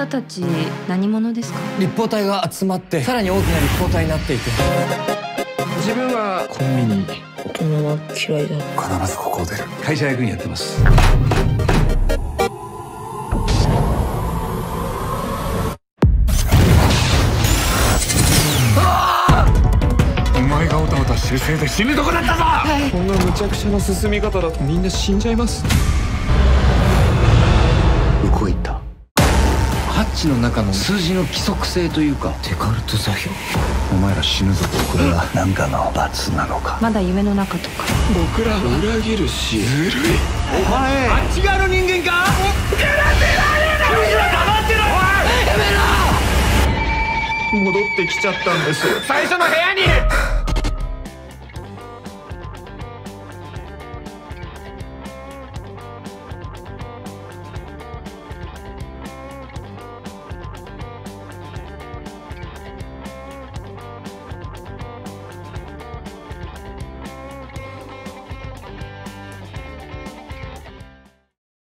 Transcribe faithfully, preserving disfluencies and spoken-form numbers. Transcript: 方たち何者ですか？立方体が集まってさらに大きな立方体になっていく。自分はコンビニ、大人は嫌いだ。必ずここを出る。会社役員やってます。せいで死ぬとこだったぞ、はい、こんな無茶苦茶な進み方だとみんな死んじゃいます。動いたハッチの中の数字の規則性というかデカルト座標。お前ら死ぬぞ。これは何かの罰なのか、まだ夢の中とか。僕らを裏切るしずるい。お前あっち側の人間か。許せないよ。黙ってろ。おいやめろ。戻ってきちゃったんです。最初の部屋に。